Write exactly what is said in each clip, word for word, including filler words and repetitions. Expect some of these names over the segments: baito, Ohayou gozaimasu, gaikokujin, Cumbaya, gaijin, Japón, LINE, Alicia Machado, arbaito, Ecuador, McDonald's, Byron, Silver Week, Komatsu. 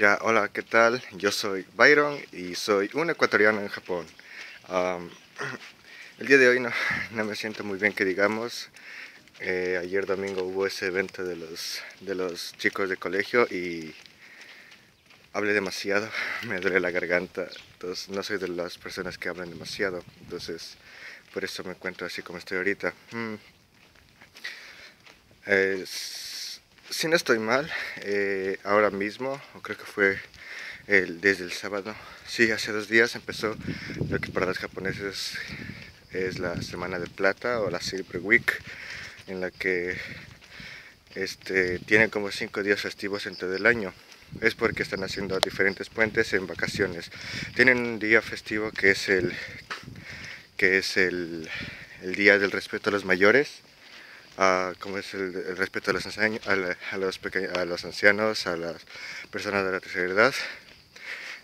Ya, hola, ¿qué tal? Yo soy Byron y soy un ecuatoriano en Japón. Um, el día de hoy no, no me siento muy bien que digamos. Eh, ayer domingo hubo ese evento de los, de los chicos de colegio y hablé demasiado, me duele la garganta. Entonces no soy de las personas que hablan demasiado, entonces por eso me encuentro así como estoy ahorita. Hmm. Eh, Si no estoy mal, eh, ahora mismo, o creo que fue el, desde el sábado, sí, hace dos días empezó lo que para los japoneses es la Semana de Plata o la Silver Week, en la que este, tienen como cinco días festivos en todo el año. Es porque están haciendo diferentes puentes en vacaciones. Tienen un día festivo que es el, que es el, el Día del Respeto a los Mayores. Uh, como es el, el respeto a los, ensaños, a, la, a, los a los ancianos, a las personas de la tercera edad.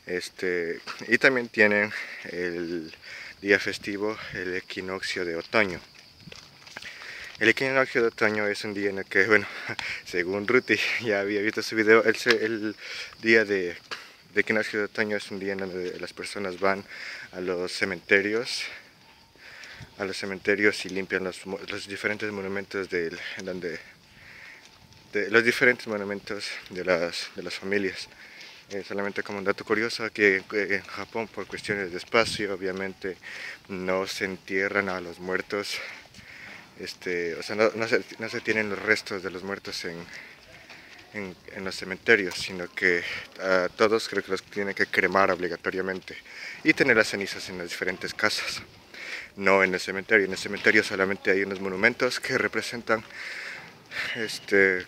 Este, y también tienen el día festivo, el equinoccio de otoño. El equinoccio de otoño es un día en el que, bueno, según Ruti, ya había visto su video, el, el día de, de equinoccio de otoño es un día en donde las personas van a los cementerios, a los cementerios y limpian los, los diferentes monumentos del, donde, de los diferentes monumentos de las, de las familias. Eh, solamente como un dato curioso, aquí en, en Japón, por cuestiones de espacio, obviamente no se entierran a los muertos, este, o sea, no, no, se, no se tienen los restos de los muertos en, en, en los cementerios, sino que a todos creo que los tienen que cremar obligatoriamente y tener las cenizas en las diferentes casas. No en el cementerio, en el cementerio solamente hay unos monumentos que representan este,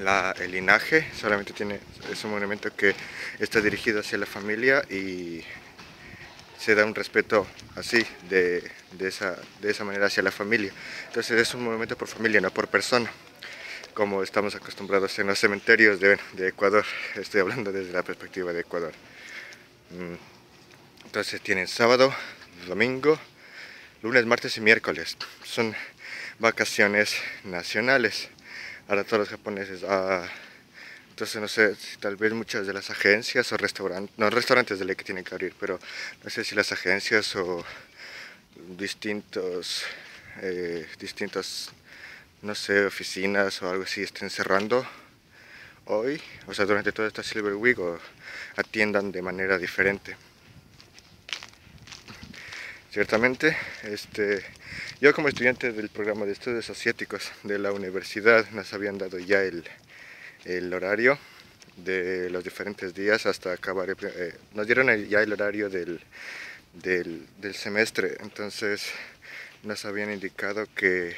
la, el linaje, solamente tiene, es un monumento que está dirigido hacia la familia y se da un respeto así, de, de, esa, de esa manera hacia la familia. Entonces es un monumento por familia, no por persona, como estamos acostumbrados en los cementerios de, de Ecuador. Estoy hablando desde la perspectiva de Ecuador. Entonces tienen sábado, domingo, lunes, martes y miércoles. Son vacaciones nacionales para todos los japoneses. Ah, entonces no sé si tal vez muchas de las agencias o restaurantes, no, restaurantes de ley que tienen que abrir, pero no sé si las agencias o distintos, eh, distintas, no sé, oficinas o algo así estén cerrando hoy, o sea, durante toda esta Silver Week, o atiendan de manera diferente. Ciertamente, este, yo como estudiante del programa de estudios asiáticos de la universidad nos habían dado ya el, el horario de los diferentes días hasta acabar, el, eh, nos dieron el, ya el horario del, del, del semestre, entonces nos habían indicado que,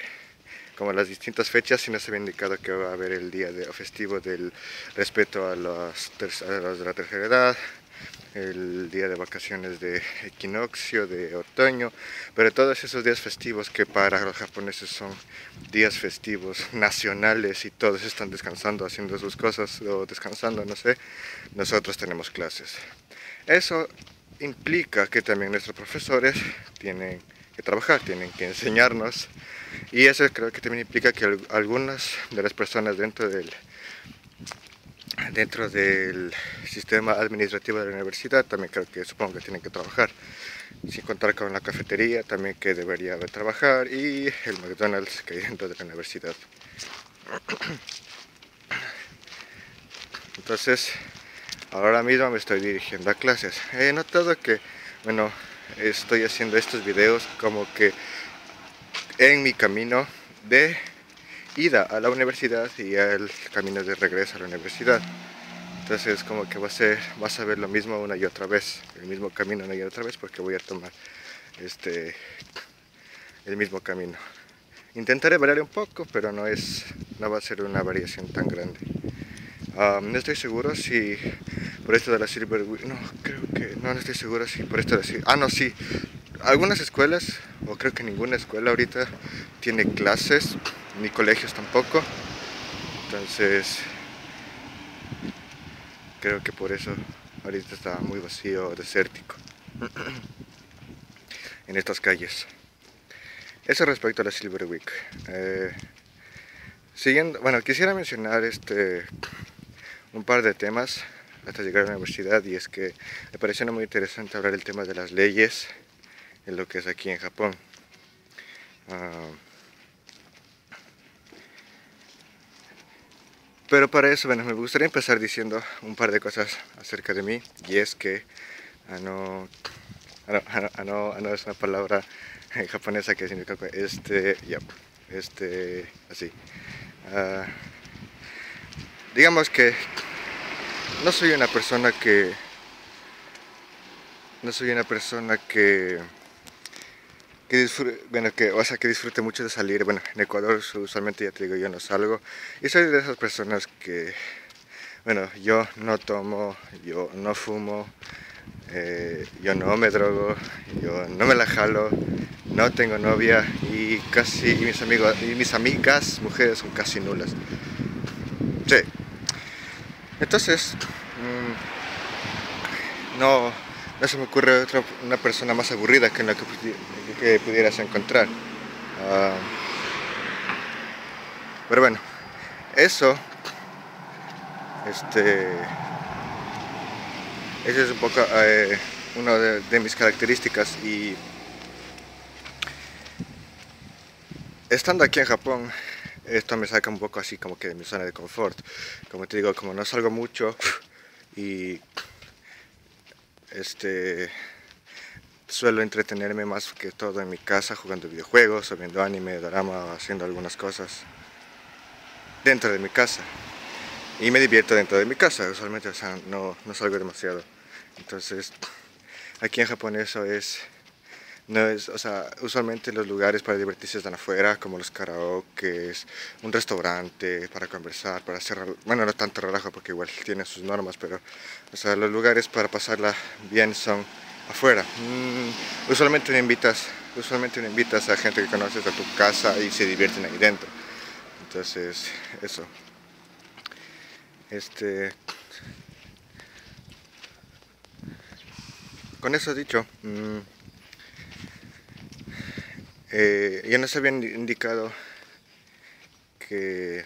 como las distintas fechas, sí nos habían indicado que va a haber el día de, festivo del respeto a los, a los de la tercera edad, el día de vacaciones de equinoccio, de otoño, pero todos esos días festivos que para los japoneses son días festivos nacionales y todos están descansando, haciendo sus cosas o descansando, no sé, nosotros tenemos clases. Eso implica que también nuestros profesores tienen que trabajar, tienen que enseñarnos, y eso creo que también implica que algunas de las personas dentro del dentro del sistema administrativo de la universidad también creo que supongo que tienen que trabajar, sin contar con la cafetería también que debería de trabajar y el McDonald's que hay dentro de la universidad. Entonces ahora mismo me estoy dirigiendo a clases. He notado que, bueno, estoy haciendo estos videos como que en mi camino de ida a la universidad y al camino de regreso a la universidad. Entonces como que va a ser, vas a ver lo mismo una y otra vez, el mismo camino una y otra vez, porque voy a tomar este, el mismo camino. Intentaré variar un poco, pero no, es, no va a ser una variación tan grande. Um, no estoy seguro si por esto de la Silver Week, no, creo que, no, no estoy seguro si por esto de la ah no, sí, algunas escuelas, o creo que ninguna escuela ahorita tiene clases, ni colegios tampoco, entonces creo que por eso ahorita está muy vacío, desértico en estas calles. Eso respecto a la Silver Week. Eh, siguiendo, bueno, quisiera mencionar este un par de temas hasta llegar a la universidad, y es que me pareció muy interesante hablar el tema de las leyes en lo que es aquí en Japón. Uh, pero para eso, bueno, me gustaría empezar diciendo un par de cosas acerca de mí, y es que ano, ano, ano, ano es una palabra japonesa que significa este, yep, este, así. Uh, digamos que no soy una persona que no soy una persona que que disfrute, bueno, que, o sea, que disfrute mucho de salir. Bueno, en Ecuador usualmente, ya te digo, yo no salgo, y soy de esas personas que, bueno, yo no tomo, yo no fumo, eh, yo no me drogo, yo no me la jalo, no tengo novia, y casi y mis amigos y mis amigas mujeres son casi nulas. Sí. Entonces, mmm, no, no se me ocurre otra, una persona más aburrida que en la que, que pudieras encontrar. Uh, pero bueno, eso, este, eso es un poco eh, una de, de mis características. Y estando aquí en Japón, esto me saca un poco así como que de mi zona de confort. Como te digo, como no salgo mucho y este suelo entretenerme más que todo en mi casa jugando videojuegos o viendo anime, drama, o haciendo algunas cosas dentro de mi casa, y me divierto dentro de mi casa usualmente, o sea, no, no salgo demasiado. Entonces aquí en Japón eso es No es, o sea, usualmente los lugares para divertirse están afuera, como los karaokes, un restaurante para conversar, para hacer, bueno, no tanto relajo porque igual tiene sus normas, pero, o sea, los lugares para pasarla bien son afuera. Mm, usualmente me invitas, usualmente me invitas a gente que conoces a tu casa y se divierten ahí dentro. Entonces, eso. Este... Con eso dicho, mm, Eh, ya nos habían indicado que,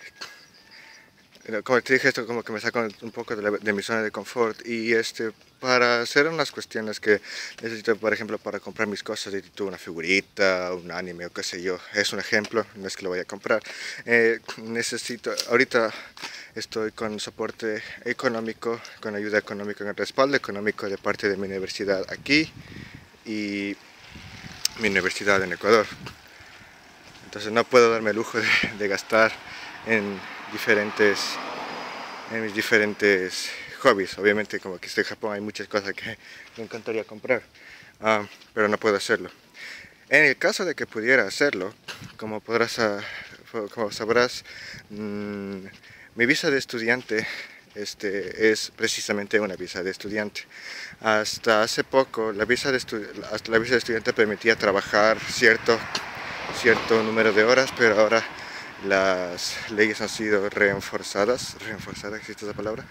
como te dije, esto como que me saca un poco de, la, de mi zona de confort, y este, para hacer unas cuestiones que necesito, por ejemplo, para comprar mis cosas, necesito una figurita, un anime o qué sé yo, es un ejemplo, no es que lo vaya a comprar, eh, necesito, ahorita estoy con soporte económico, con ayuda económica, con respaldo económico de parte de mi universidad aquí, y mi universidad en Ecuador. Entonces no puedo darme el lujo de, de gastar en diferentes en mis diferentes hobbies. Obviamente, como que estoy en Japón, hay muchas cosas que me encantaría comprar, um, pero no puedo hacerlo. En el caso de que pudiera hacerlo, como podrás a, como sabrás, mmm, mi visa de estudiante Este, es precisamente una visa de estudiante. Hasta hace poco la visa de, estu hasta la visa de estudiante permitía trabajar cierto, cierto número de horas, pero ahora las leyes han sido reenforzadas, reenforzadas, ¿existe esa palabra?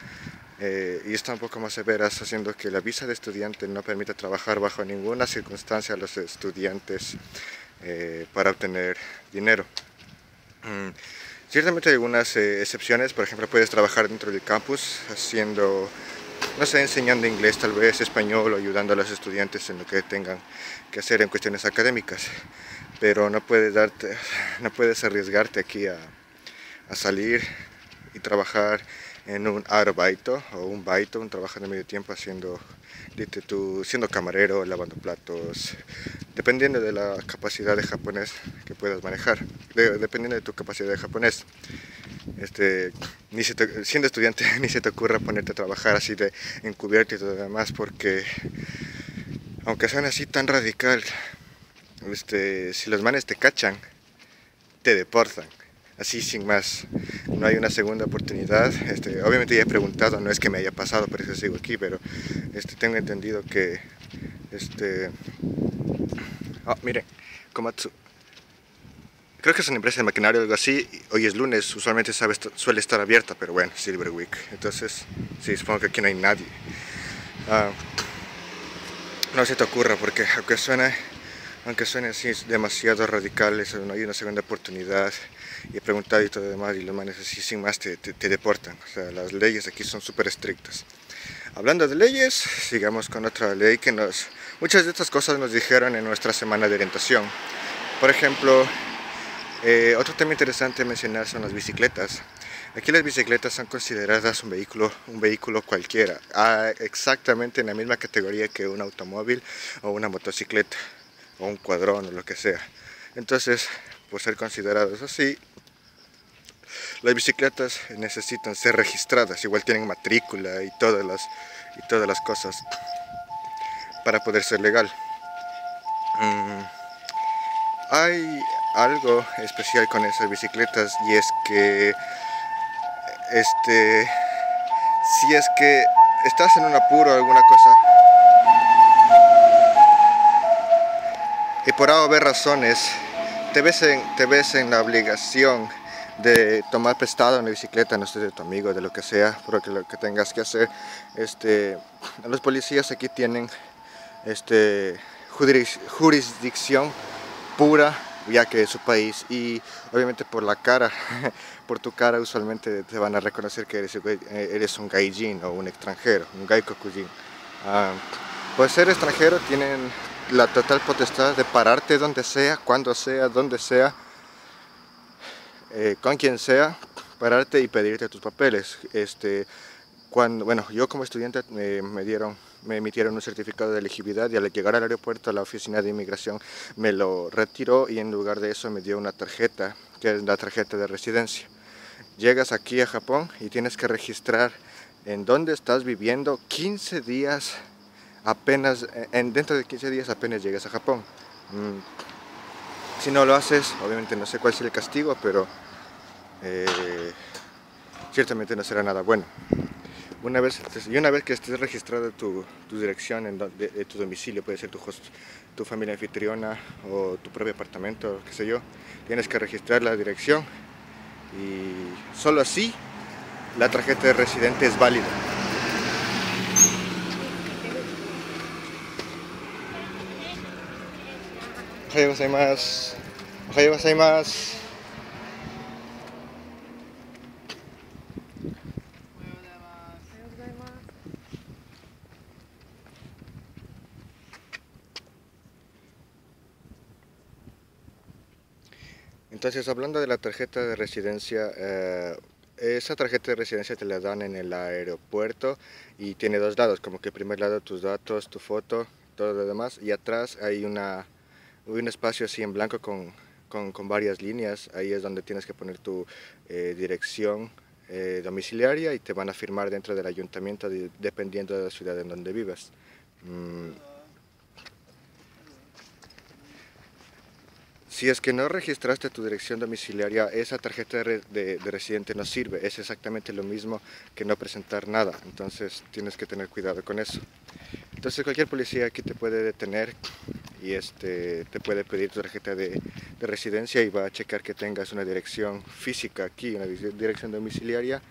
Eh, y están un poco más severas, haciendo que la visa de estudiante no permita trabajar bajo ninguna circunstancia a los estudiantes eh, para obtener dinero. Mm. Ciertamente hay algunas eh, excepciones, por ejemplo, puedes trabajar dentro del campus haciendo, no sé, enseñando inglés, tal vez español, o ayudando a los estudiantes en lo que tengan que hacer en cuestiones académicas, pero no puedes darte, no puedes arriesgarte aquí a, a salir y trabajar en un arbaito o un baito, un trabajo de medio tiempo haciendo, dite tú, siendo camarero, lavando platos, dependiendo de la capacidad de japonés que puedas manejar, de, dependiendo de tu capacidad de japonés. Este, ni se te, siendo estudiante ni se te ocurra ponerte a trabajar así de encubierto y todo lo demás, porque aunque sean así tan radical, este, si los manes te cachan, te deportan. Así sin más, no hay una segunda oportunidad. Este, obviamente ya he preguntado, no es que me haya pasado, por eso sigo aquí, pero este, tengo entendido que... Este... Oh, miren, Komatsu. Creo que es una empresa de maquinario o algo así. Hoy es lunes, usualmente sabe, suele estar abierta, pero bueno, Silver Week. Entonces, sí, supongo que aquí no hay nadie. Uh, no se te ocurra, porque aunque suene aunque suene así demasiado radicales, no hay una segunda oportunidad y he preguntado y todo lo demás, y los manes así sin más te, te, te deportan. O sea, las leyes aquí son súper estrictas. Hablando de leyes, sigamos con otra ley que nos... Muchas de estas cosas nos dijeron en nuestra semana de orientación. Por ejemplo, eh, otro tema interesante a mencionar son las bicicletas. Aquí las bicicletas son consideradas un vehículo, un vehículo cualquiera, ah, exactamente en la misma categoría que un automóvil o una motocicleta o un cuadrón o lo que sea. Entonces, por ser considerados así, las bicicletas necesitan ser registradas, igual tienen matrícula y todas las, y todas las cosas para poder ser legal. Mm. Hay algo especial con esas bicicletas, y es que este si es que estás en un apuro o alguna cosa y por A o B razones te ves en, te ves en la obligación de tomar prestado una bicicleta, no sé, de tu amigo, de lo que sea, porque lo que tengas que hacer, este, los policías aquí tienen este, juris, jurisdicción pura, ya que es su país, y obviamente por la cara, por tu cara usualmente te van a reconocer que eres, eres un gaijin o un extranjero, un gaikokujin. Ah, por ser extranjero tienen la total potestad de pararte donde sea, cuando sea, donde sea, Eh, con quien sea, pararte y pedirte tus papeles. Este, cuando, bueno, yo como estudiante me, me, dieron, me emitieron un certificado de elegibilidad, y al llegar al aeropuerto la oficina de inmigración me lo retiró, y en lugar de eso me dio una tarjeta, que es la tarjeta de residencia. Llegas aquí a Japón y tienes que registrar en dónde estás viviendo quince días apenas, en, dentro de quince días apenas llegas a Japón. Mm. Si no lo haces, obviamente no sé cuál será el castigo, pero eh, ciertamente no será nada bueno. Una vez, y una vez que estés registrada tu, tu dirección, en do, de, de tu domicilio, puede ser tu, host, tu familia anfitriona o tu propio apartamento, qué sé yo, tienes que registrar la dirección, y solo así la tarjeta de residente es válida. Ohayou gozaimasu. Ohayou gozaimasu. Entonces, hablando de la tarjeta de residencia, eh, esa tarjeta de residencia te la dan en el aeropuerto, y tiene dos lados, como que el primer lado tus datos, tu foto, todo lo demás, y atrás hay una... Hay un espacio así en blanco con, con, con varias líneas. Ahí es donde tienes que poner tu eh, dirección eh, domiciliaria, y te van a firmar dentro del ayuntamiento de, dependiendo de la ciudad en donde vivas. Mm. Si es que no registraste tu dirección domiciliaria, esa tarjeta de, de, de residente no sirve. Es exactamente lo mismo que no presentar nada. Entonces tienes que tener cuidado con eso. Entonces cualquier policía aquí te puede detener, y este, te puede pedir tu tarjeta de, de residencia, y va a checar que tengas una dirección física aquí, una dirección domiciliaria,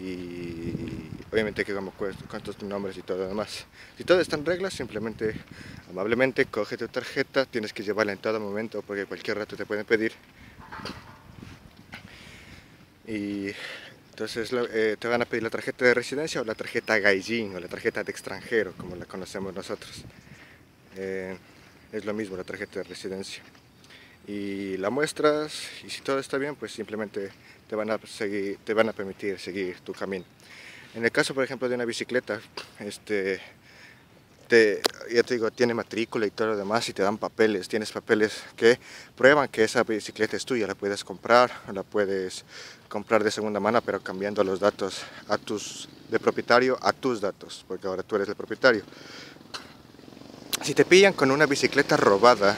y obviamente que como cuántos tus nombres y todo lo demás. Si todo está en regla, simplemente amablemente coge tu tarjeta. Tienes que llevarla en todo momento, porque cualquier rato te pueden pedir, y entonces eh, te van a pedir la tarjeta de residencia, o la tarjeta gaijin, o la tarjeta de extranjero, como la conocemos nosotros. eh, Es lo mismo la tarjeta de residencia. Y la muestras, y si todo está bien, pues simplemente te van a, seguir, te van a permitir seguir tu camino. En el caso, por ejemplo, de una bicicleta, este, te, ya te digo, tiene matrícula y todo lo demás, y te dan papeles. Tienes papeles que prueban que esa bicicleta es tuya. La puedes comprar, la puedes comprar de segunda mano, pero cambiando los datos a tus, de propietario a tus datos, porque ahora tú eres el propietario. Si te pillan con una bicicleta robada,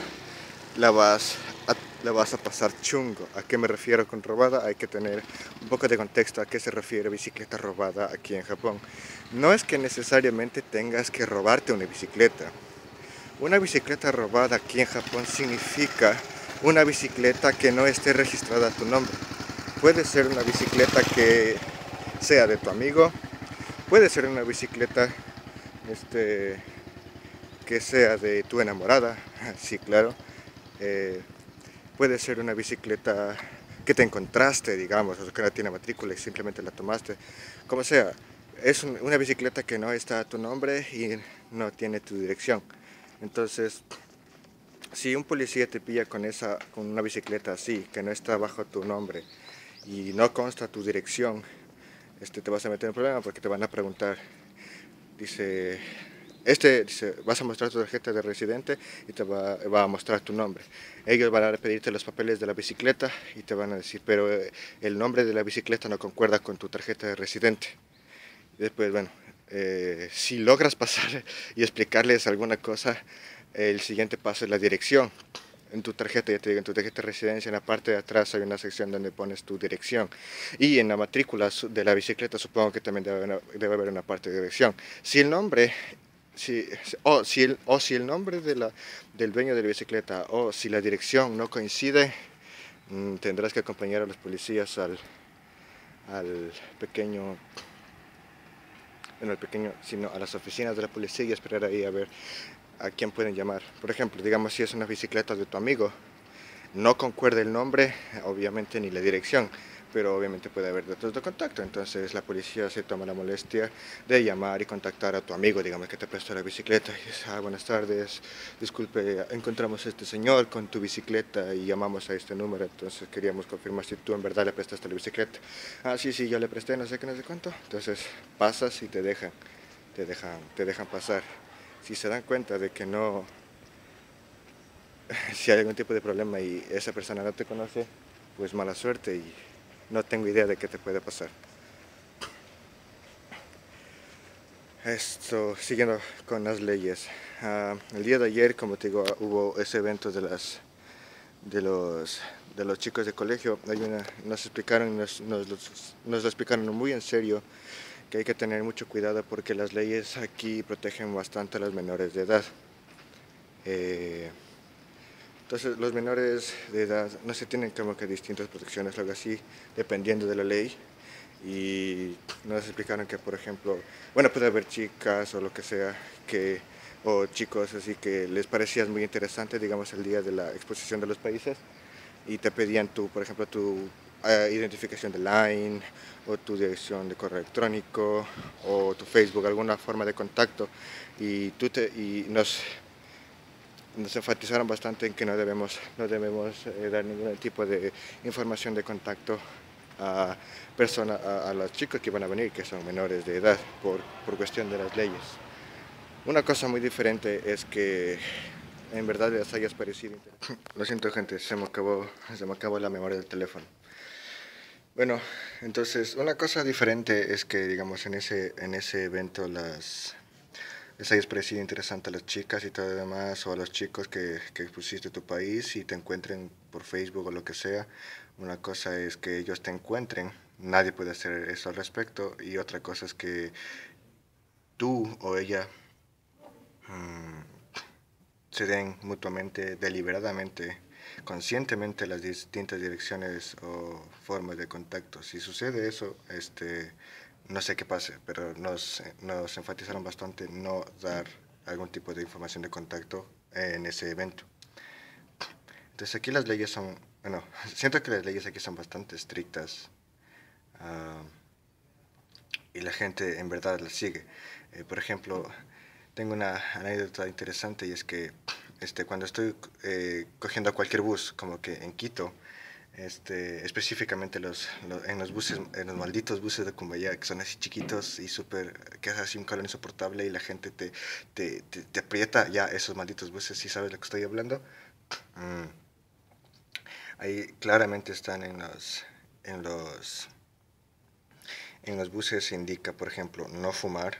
la vas, a, la vas a pasar chungo. ¿A qué me refiero con robada? Hay que tener un poco de contexto a qué se refiere bicicleta robada aquí en Japón. No es que necesariamente tengas que robarte una bicicleta. Una bicicleta robada aquí en Japón significa una bicicleta que no esté registrada a tu nombre. Puede ser una bicicleta que sea de tu amigo, puede ser una bicicleta... este, que sea de tu enamorada, Sí, claro. Eh, puede ser una bicicleta que te encontraste, digamos, o que no tiene matrícula y simplemente la tomaste. Como sea, es un, una bicicleta que no está a tu nombre y no tiene tu dirección. Entonces, si un policía te pilla con, esa, con una bicicleta así, que no está bajo tu nombre y no consta tu dirección, este, te vas a meter en problema porque te van a preguntar. Dice, este, dice, vas a mostrar tu tarjeta de residente y te va, va a mostrar tu nombre. Ellos van a pedirte los papeles de la bicicleta y te van a decir, pero el nombre de la bicicleta no concuerda con tu tarjeta de residente. Y después, bueno, eh, si logras pasar y explicarles alguna cosa, el siguiente paso es la dirección. En tu tarjeta, ya te digo, en tu tarjeta de residencia, en la parte de atrás hay una sección donde pones tu dirección. Y en la matrícula de la bicicleta supongo que también debe, debe haber una parte de dirección. Si el nombre, si, o, si el, o si el nombre de la, del dueño de la bicicleta o si la dirección no coincide, mmm, tendrás que acompañar a los policías al, al pequeño... Bueno, al pequeño, sino a las oficinas de la policía y esperar ahí a ver a quién pueden llamar. Por ejemplo, digamos si es una bicicleta de tu amigo, no concuerda el nombre, obviamente, ni la dirección, pero obviamente puede haber datos de contacto, entonces la policía se toma la molestia de llamar y contactar a tu amigo, digamos que te prestó la bicicleta, y dice, ah, buenas tardes, disculpe, encontramos a este señor con tu bicicleta y llamamos a este número, entonces queríamos confirmar si tú en verdad le prestaste la bicicleta. Ah, sí, sí, yo le presté, no sé qué, no sé cuánto. Entonces pasas y te dejan, te dejan, te dejan pasar. Si se dan cuenta de que no, si hay algún tipo de problema y esa persona no te conoce, pues mala suerte y no tengo idea de qué te puede pasar. Esto, siguiendo con las leyes. Uh, el día de ayer, como te digo, hubo ese evento de, las, de, los, de los chicos de colegio. Hay una, nos explicaron, nos, nos, nos lo explicaron muy en serio, que hay que tener mucho cuidado porque las leyes aquí protegen bastante a los menores de edad. Eh, entonces los menores de edad no se tienen como que distintas protecciones, algo así, dependiendo de la ley. Y nos explicaron que, por ejemplo, bueno, puede haber chicas o lo que sea, que, o chicos así que les parecías muy interesante, digamos, el día de la exposición de los países, y te pedían tu, por ejemplo, tu Uh, identificación de LINE o tu dirección de correo electrónico o tu Facebook, alguna forma de contacto, y, tú te, y nos, nos enfatizaron bastante en que no debemos, no debemos eh, dar ningún tipo de información de contacto a, persona, a, a los chicos que van a venir, que son menores de edad, por, por cuestión de las leyes. Una cosa muy diferente es que en verdad les hayas parecido interesante. Lo siento, gente, se me acabó, se me acabó la memoria del teléfono. Bueno, entonces una cosa diferente es que, digamos, en ese, en ese evento las, les hayas parecido interesante a las chicas y todo lo demás, o a los chicos que, que expusiste tu país y te encuentren por Facebook o lo que sea. Una cosa es que ellos te encuentren, nadie puede hacer eso al respecto, y otra cosa es que tú o ella hmm, se den mutuamente, deliberadamente, conscientemente las distintas direcciones o formas de contacto. Si sucede eso, este, no sé qué pase, pero nos, nos enfatizaron bastante no dar algún tipo de información de contacto en ese evento. Entonces aquí las leyes son, bueno, siento que las leyes aquí son bastante estrictas uh, y la gente en verdad las sigue. Eh, por ejemplo, tengo una anécdota interesante y es que Este, cuando estoy eh, cogiendo cualquier bus, como que en Quito, este, específicamente los, los, en los buses, en los malditos buses de Cumbaya, que son así chiquitos y súper, que hace así un calor insoportable y la gente te, te, te, te aprieta, ya esos malditos buses, si ¿sí sabes de lo que estoy hablando? Mm. Ahí claramente están en los, en los, en los buses se indica, por ejemplo, no fumar.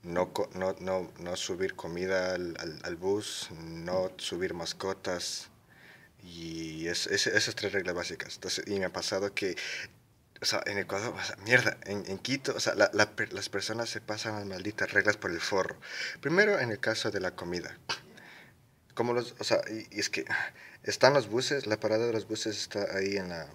No, no, no, no subir comida al, al, al bus, no subir mascotas, y es, es, esas tres reglas básicas. Entonces, y me ha pasado que, o sea, en Ecuador, o sea, mierda, en, en Quito, o sea, la, la, las personas se pasan las malditas reglas por el forro. Primero, en el caso de la comida. Como los, o sea, y, y es que están los buses, la parada de los buses está ahí en la...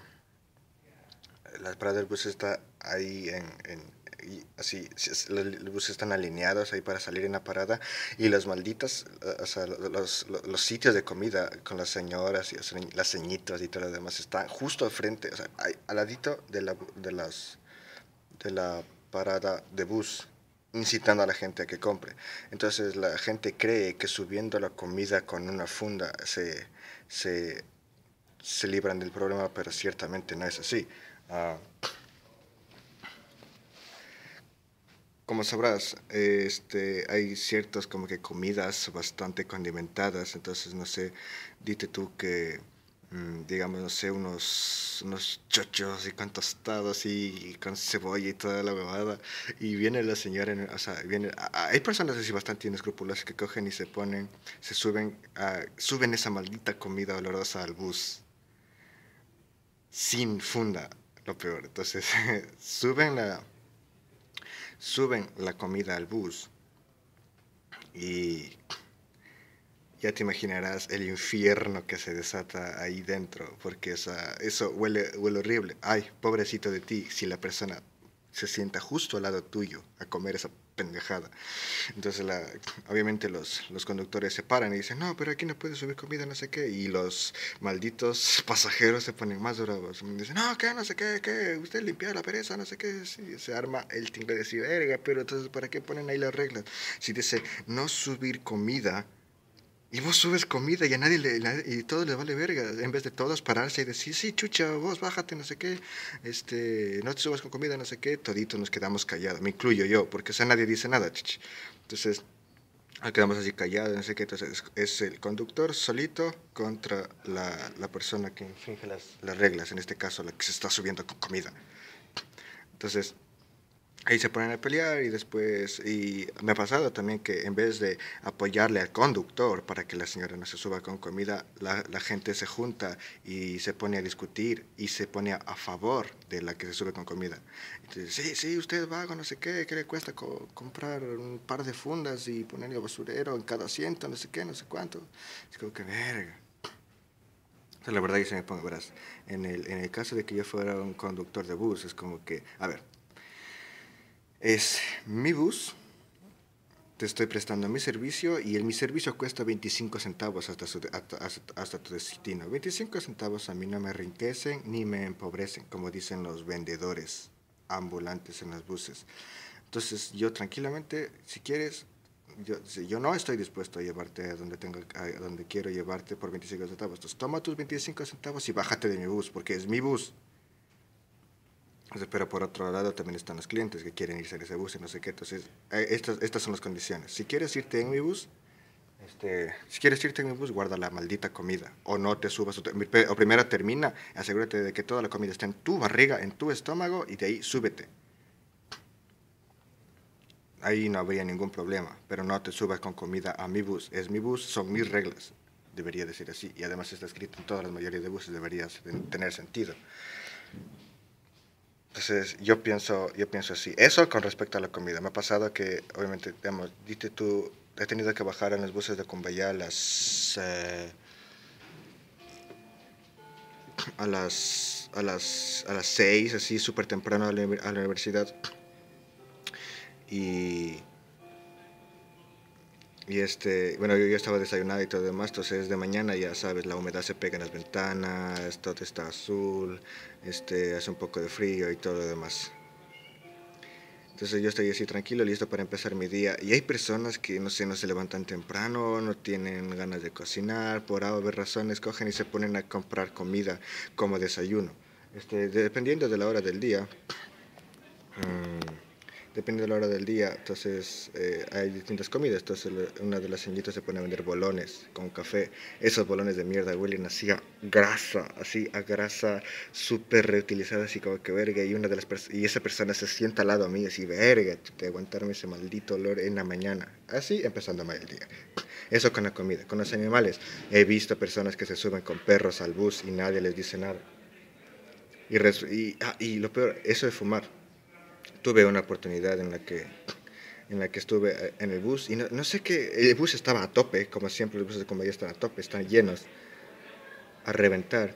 La parada del bus está ahí en... en y así los buses están alineados ahí para salir en la parada, y las malditas, o sea, los, los, los sitios de comida con las señoras y o sea, las ceñitas y todo lo demás están justo al frente, o sea, ahí, al ladito de la, de, las, de la parada de bus, incitando a la gente a que compre. Entonces la gente cree que subiendo la comida con una funda se, se, se libran del problema, pero ciertamente no es así. Uh, como sabrás, este, hay ciertas como que comidas bastante condimentadas, entonces no sé, dite tú que digamos, no sé, unos, unos chochos y con tostados y, y con cebolla y toda la huevada. Y viene la señora, o sea, viene, a, a, hay personas así bastante inescrupulosas que cogen y se ponen, se suben, a, suben esa maldita comida olorosa al bus sin funda, lo peor. Entonces, suben, la, suben la comida al bus y... ya te imaginarás el infierno que se desata ahí dentro, porque o sea, eso huele, huele horrible. Ay, pobrecito de ti, si la persona se sienta justo al lado tuyo a comer esa pendejada. Entonces, la, obviamente los, los conductores se paran y dicen, no, pero aquí no puedes subir comida, no sé qué. Y los malditos pasajeros se ponen más bravos. Y dicen, no, ¿qué? No sé qué, ¿qué? Usted limpia la pereza, no sé qué. Sí, se arma el tingle de verga, pero entonces, ¿para qué ponen ahí las reglas? Si dice, no subir comida... y vos subes comida y a nadie le, la, y todo le vale verga, en vez de todos pararse y decir, sí, chucha, vos bájate, no sé qué, este, no te subas con comida, no sé qué, toditos nos quedamos callados, me incluyo yo, porque o sea, nadie dice nada, chichi. Entonces, quedamos así callados, no sé qué, entonces es, es el conductor solito contra la, la persona que infringe las, las reglas, en este caso la que se está subiendo con comida. Entonces... ahí se ponen a pelear y después, y me ha pasado también que en vez de apoyarle al conductor para que la señora no se suba con comida, la, la gente se junta y se pone a discutir y se pone a, a favor de la que se sube con comida. Entonces, sí, sí, usted vago, no sé qué, ¿qué le cuesta co comprar un par de fundas y ponerle basurero en cada asiento, no sé qué, no sé cuánto? Es como que verga. O sea, la verdad que se me pone, verás, en el, en el caso de que yo fuera un conductor de bus, es como que, a ver, es mi bus, te estoy prestando mi servicio y el, mi servicio cuesta veinticinco centavos hasta, su, hasta, hasta, hasta tu destino. veinticinco centavos a mí no me enriquecen ni me empobrecen, como dicen los vendedores ambulantes en los buses. Entonces yo tranquilamente, si quieres, yo, yo no estoy dispuesto a llevarte a donde, tengo, a donde quiero llevarte por veinticinco centavos. Entonces toma tus veinticinco centavos y bájate de mi bus, porque es mi bus. Pero por otro lado también están los clientes que quieren irse en ese bus y no sé qué. Entonces, estas, estas son las condiciones. Si quieres irte en mi bus, este, si quieres irte en mi bus, guarda la maldita comida. O no te subas, o, te, o primero termina, asegúrate de que toda la comida está en tu barriga, en tu estómago, y de ahí súbete. Ahí no habría ningún problema, pero no te subas con comida a mi bus. Es mi bus, son mis reglas. Debería decir así. Y además está escrito en todas las mayorías de buses, debería tener sentido. Entonces, yo pienso, yo pienso así. Eso con respecto a la comida. Me ha pasado que, obviamente, digamos, diste tú, he tenido que bajar en los buses de Cumbaya a las, eh, a las, a las, a las seis, así, súper temprano a la, a la universidad. Y... Y este, bueno, yo ya estaba desayunado y todo lo demás, entonces de mañana ya sabes, la humedad se pega en las ventanas, todo está azul, este, hace un poco de frío y todo lo demás. Entonces yo estoy así tranquilo, listo para empezar mi día. Y hay personas que, no sé, no se levantan temprano, no tienen ganas de cocinar, por A o B razones, cogen y se ponen a comprar comida como desayuno. Este, dependiendo de la hora del día... Mmm, Depende de la hora del día, entonces eh, hay distintas comidas. Entonces una de las señoritas se pone a vender bolones con café. Esos bolones de mierda huelen así a grasa, así a grasa súper reutilizada, así como que verga. Y, una de las y esa persona se sienta al lado mío, así verga, de aguantarme ese maldito olor en la mañana. Así empezando mal el día. Eso con la comida. Con los animales, he visto personas que se suben con perros al bus y nadie les dice nada. Y, y, ah, y lo peor, eso de fumar. Tuve una oportunidad en la que, en la que estuve en el bus y no, no sé qué, el bus estaba a tope, como siempre los buses de Cumbaya están a tope, están llenos, a reventar.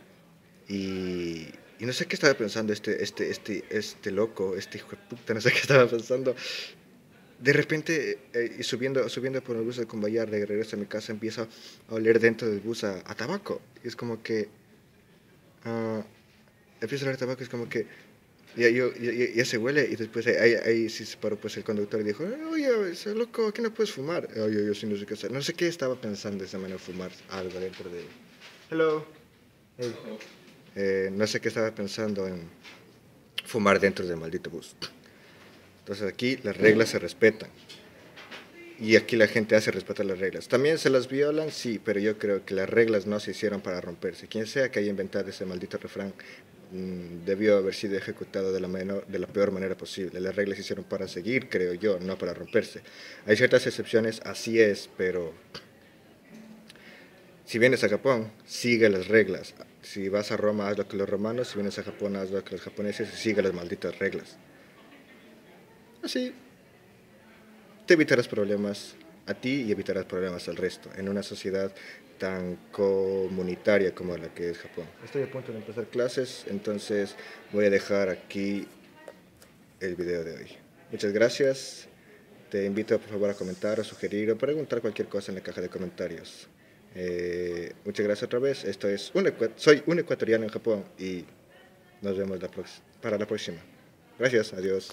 Y Y no sé qué estaba pensando este, este, este, este loco, este hijo de puta, no sé qué estaba pensando. De repente, eh, y subiendo, subiendo por el bus de Cumbaya, de regreso a mi casa, empiezo a oler dentro del bus a, a tabaco. Y es como que... Uh, empiezo a oler tabaco, es como que... Ya, yo, ya, ya se huele, y después ahí, ahí sí se paró pues el conductor y dijo: oye, ese loco, ¿qué no puedes fumar? Oye, yo sí no sé qué hacer. No sé qué estaba pensando esa manera, fumar algo dentro de... Hello. Hey. Hello. Eh, no sé qué estaba pensando en fumar dentro del maldito bus. Entonces aquí las reglas se respetan. Y aquí la gente hace respetar las reglas. ¿También se las violan? Sí, pero yo creo que las reglas no se hicieron para romperse. Quien sea que haya inventado ese maldito refrán mmm, debió haber sido ejecutado de la, menor, de la peor manera posible. Las reglas se hicieron para seguir, creo yo, no para romperse. Hay ciertas excepciones, así es, pero... Si vienes a Japón, sigue las reglas. Si vas a Roma, haz lo que los romanos. Si vienes a Japón, haz lo que los japoneses. Sigue las malditas reglas. Así te evitarás problemas a ti y evitarás problemas al resto en una sociedad tan comunitaria como la que es Japón. Estoy a punto de empezar clases, entonces voy a dejar aquí el video de hoy. Muchas gracias. Te invito por favor a comentar, a sugerir o preguntar cualquier cosa en la caja de comentarios. Eh, muchas gracias otra vez. Esto es un soy un ecuatoriano en Japón y nos vemos la para la próxima. Gracias, adiós.